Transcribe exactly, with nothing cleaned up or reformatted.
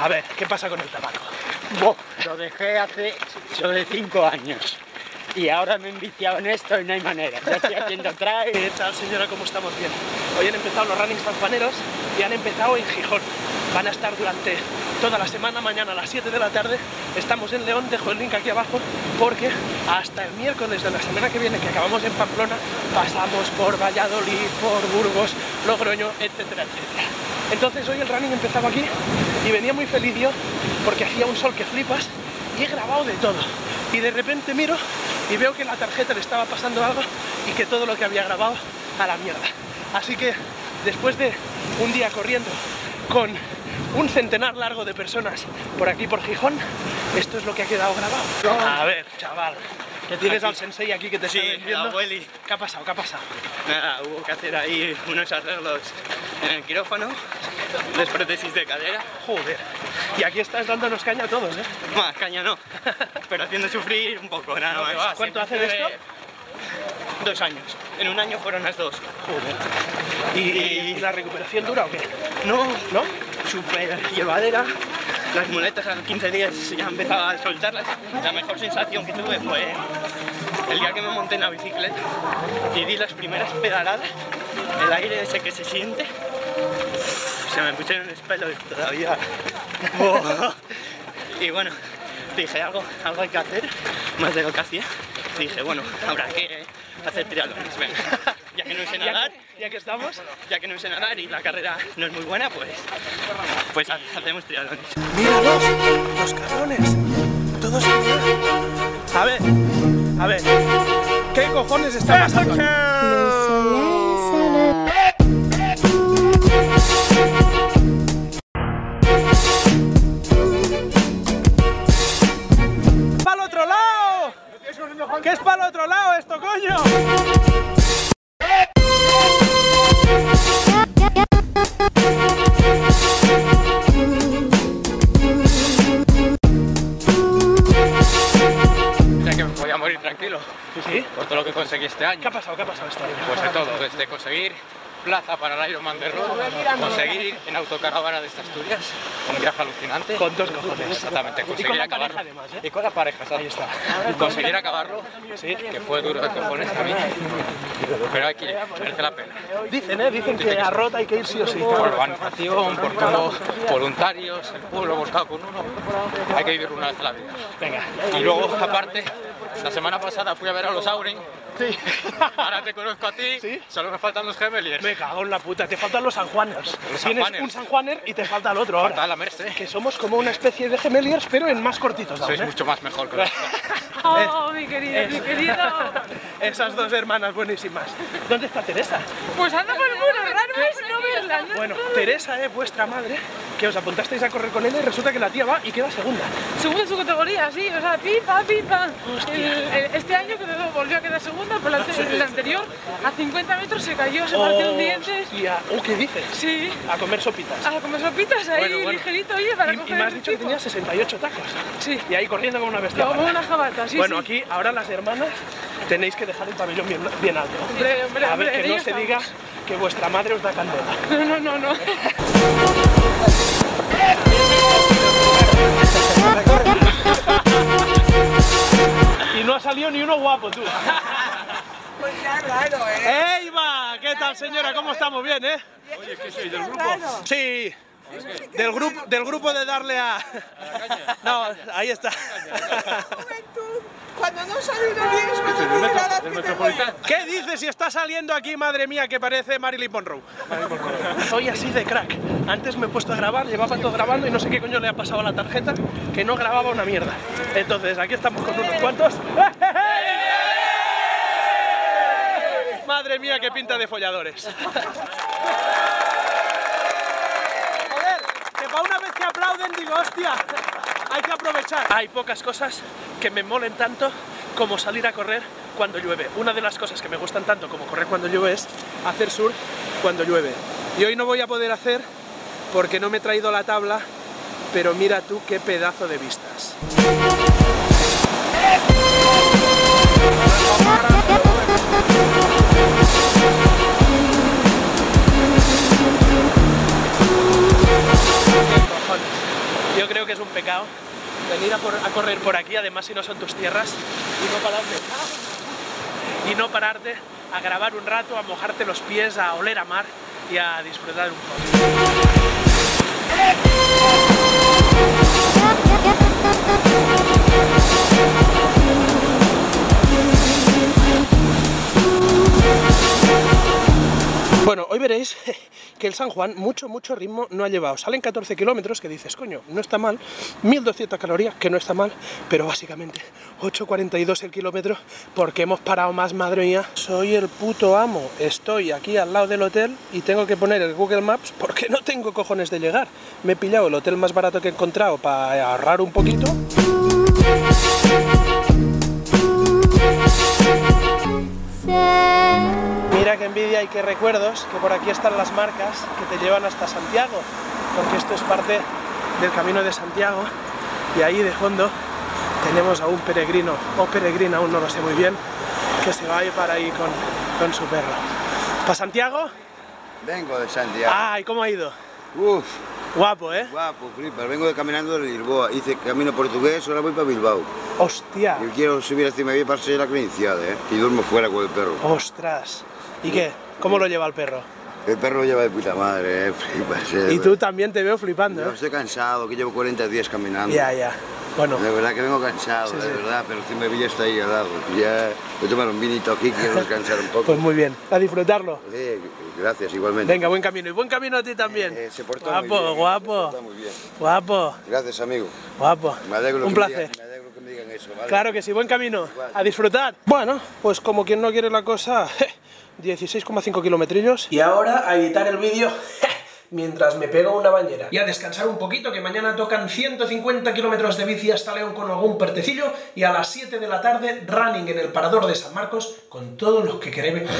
A ver, ¿qué pasa con el tabaco? Bo, lo dejé hace sobre cinco años. Y ahora me he enviciado en esto y no hay manera. Ya estoy haciendo trail. ¿Qué tal, señora? ¿Cómo estamos? Bien. Hoy han empezado los runnings sanjuaneros y han empezado en Gijón. Van a estar durante toda la semana. Mañana a las siete de la tarde estamos en León. Dejo el link aquí abajo porque hasta el miércoles de la semana que viene, que acabamos en Pamplona, pasamos por Valladolid, por Burgos, Logroño, etcétera, etcétera. Entonces hoy el running empezaba aquí y venía muy feliz yo porque hacía un sol que flipas y he grabado de todo. Y de repente miro y veo que en la tarjeta le estaba pasando algo y que todo lo que había grabado a la mierda. Así que después de un día corriendo con un centenar largo de personas por aquí por Gijón, esto es lo que ha quedado grabado. A ver, chaval, que tienes aquí al sensei aquí que te sí, está vendiendo. Abueli. ¿Qué ha pasado? ¿Qué ha pasado? Nada, hubo que hacer ahí unos arreglos en el quirófano, desprótesis de cadera. Joder. Y aquí estás dándonos caña a todos, ¿eh? Más caña no, pero haciendo sufrir un poco, nada más. No, ¿cuánto hace de esto? Dos años. En un año fueron las dos. Joder. ¿Y, ¿Y la recuperación dura o qué? No, ¿no? Súper llevadera. Las muletas a quince días ya empezaba a soltarlas. La mejor sensación que tuve fue el día que me monté en la bicicleta y di las primeras pedaladas, el aire ese que se siente. Se me pusieron los pelos todavía. Y bueno, dije algo, algo hay que hacer, más de lo que hacía. Dije, bueno, habrá que hacer triatlones, venga. Ya que no sé nadar, ya que, ya que estamos, ya que no sé nadar y la carrera no es muy buena, pues, pues hacemos triatlones. ¡Míralos! ¡Los cabrones! ¡Todos en el... A ver, a ver, ¿qué cojones está pasando aquí? ¿Qué es para el otro lado esto, coño? Ya que me voy a morir tranquilo. ¿Sí? Por todo lo que conseguí este año. ¿Qué ha pasado? ¿Qué ha pasado este año? Pues de todo, desde conseguir plaza para el Iron Man de Roma, conseguir ir en autocaravana de estas Asturias, un viaje alucinante. Con dos cojones. Exactamente, conseguir y con acabarlo. Pareja además, ¿eh? Y con la pareja, ¿sabes? Ahí está. Conseguir acabarlo, sí, que fue duro de cojones también. Pero hay que ir, merece la pena. Dicen, ¿eh? Dicen, Dicen que, que a Rota hay que ir sí o sí. Por organización, por todos voluntarios, el pueblo buscado con uno. Hay que vivir una vez la vida. Venga. Y luego, aparte, la semana pasada fui a ver a los Auren. Sí. Ahora te conozco a ti, ¿sí? Solo me faltan los Gemeliers. Me cago en la puta, te faltan los Sanjuaners. Los Tienes Sanjuaners. un Sanjuaner y te falta el otro ahora. Falta la Merce. Que somos como una especie de Gemeliers, pero en más cortitos. Sois aún, ¿eh? Mucho más mejor que los ¡Oh, mi querido, es, mi querido! Esas dos hermanas buenísimas. ¿Dónde está Teresa? Pues anda por el muro, raro es no verla. No bueno, estoy... Teresa es vuestra madre, que os apuntasteis a correr con ella y resulta que la tía va y queda segunda. Segunda en su categoría, sí, o sea, pipa, pipa. El, el, este año que volvió a quedar segunda. Por la, la anterior, a cincuenta metros se cayó, se oh, partió un diente. Hostia. Oh, ¿qué dices? Sí. A comer sopitas. A comer sopitas, ahí bueno, bueno. ligerito, oye, para y, coger Y me has dicho tipo. que tenía sesenta y ocho tacos. Sí. Y ahí corriendo como una bestia. Como una jabata, sí, Bueno, sí. aquí, ahora las hermanas tenéis que dejar el pabellón bien, bien alto. Hombre, hombre, a ver, hombre, que no se estamos. diga que vuestra madre os da candela. No, no, no, no. Y no ha salido ni uno guapo, tú. Pues ya raro, ¿eh? ¡Ey, va! ¿Qué tal, señora? ¿Cómo estamos? ¿Bien, eh? Oye, ¿qué soy? ¿Del grupo? Sí. Del grupo, del grupo de darle a... No, ahí está. Cuando no sale una niña, ¿qué dices si está saliendo aquí, madre mía, que parece Marilyn Monroe? Soy así de crack. Antes me he puesto a grabar, llevaba todo grabando y no sé qué coño le ha pasado a la tarjeta, que no grababa una mierda. Entonces, aquí estamos con unos cuantos. Madre mía, qué pinta de folladores. Joder, que para una vez que aplauden digo, hostia, hay que aprovechar. Hay pocas cosas que me molen tanto como salir a correr cuando llueve. Una de las cosas que me gustan tanto como correr cuando llueve es hacer surf cuando llueve. Y hoy no voy a poder hacer porque no me he traído la tabla, pero mira tú qué pedazo de vistas. yo creo que es un pecado venir a, por, a correr por aquí, además si no son tus tierras, y no pararte, y no pararte a grabar un rato, a mojarte los pies, a oler a mar y a disfrutar un poco. Bueno, hoy veréis que el San Juan mucho, mucho ritmo no ha llevado. Salen catorce kilómetros, que dices, coño, no está mal, mil doscientas calorías, que no está mal, pero básicamente ocho cuarenta y dos el kilómetro, porque hemos parado más, madre mía. Soy el puto amo, estoy aquí al lado del hotel y tengo que poner el Google Maps porque no tengo cojones de llegar. Me he pillado el hotel más barato que he encontrado para ahorrar un poquito. Mira qué envidia y qué recuerdos, que por aquí están las marcas que te llevan hasta Santiago, porque esto es parte del Camino de Santiago, y ahí de fondo tenemos a un peregrino, o peregrina, aún no lo sé muy bien, que se va a ir para ahí con, con su perro. ¿Para Santiago? Vengo de Santiago. Ah, ¿y cómo ha ido? Uf. Guapo, ¿eh? Guapo, flipas. Vengo de caminando de Lisboa, hice Camino Portugués, ahora voy para Bilbao. ¡Hostia! Yo quiero subir encima de mí para ser la credenciada, ¿eh? Y duermo fuera con el perro. ¡Ostras! ¿Y qué? ¿Cómo lo lleva el perro? El perro lo lleva de puta madre, eh, flipas. Eh, y tú también te veo flipando, yo, ¿eh? Estoy cansado, que llevo cuarenta días caminando. Ya, ya. Bueno. De verdad que vengo cansado, sí, de sí. verdad, pero si me pilla está ahí al lado. Ya voy a tomar un vinito aquí, quiero descansar un poco. Pues muy bien, a disfrutarlo. Sí, gracias, igualmente. Venga, buen camino, y buen camino a ti también. Eh, eh, se portó guapo, muy bien. Guapo, guapo. Muy bien. Guapo. Gracias, amigo. Guapo. Me alegro un placer. Me alegro que me digan eso, ¿vale? Claro que sí, buen camino. Igual. A disfrutar. Bueno, pues como quien no quiere la cosa... dieciséis coma cinco kilometrillos. Y ahora a editar el vídeo mientras me pego una bañera. Y a descansar un poquito, que mañana tocan ciento cincuenta kilómetros de bici hasta León con algún pertecillo. Y a las siete de la tarde, running en el Parador de San Marcos con todos los que queremos.